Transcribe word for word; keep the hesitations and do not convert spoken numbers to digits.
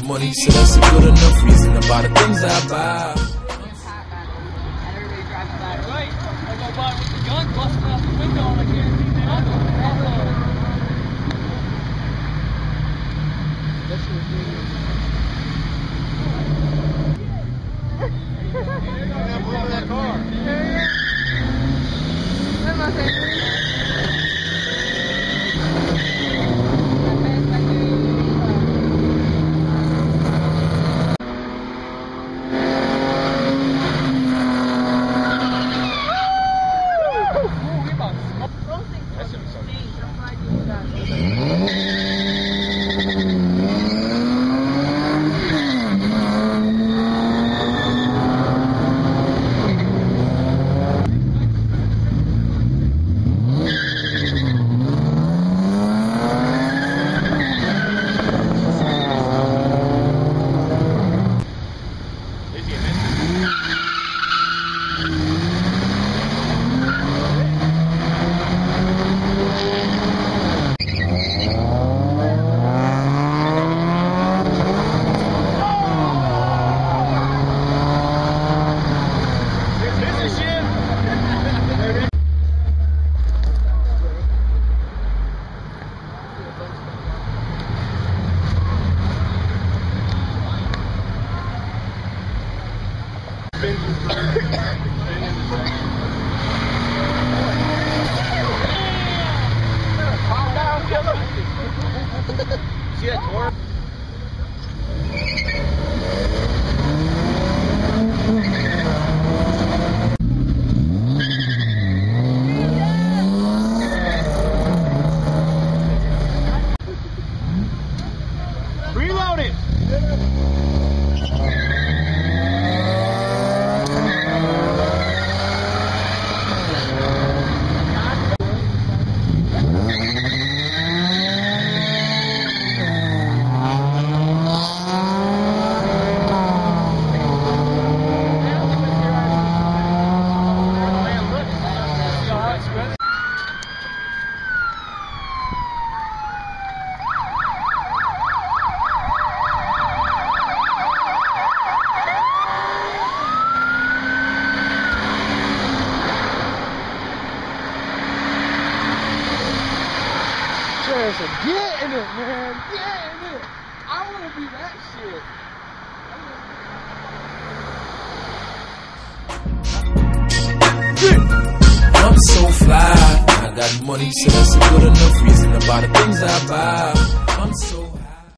got money, so that's a good enough reason to buy the things I buy. Everybody drives by right. I go by with the gun busting out the window and I can't see the other. That's what that car. See that door? Reload it! Get in it, man. Get in it. I want to be that shit. I'm so fly. I got money, so that's a good enough reason to buy the things I buy.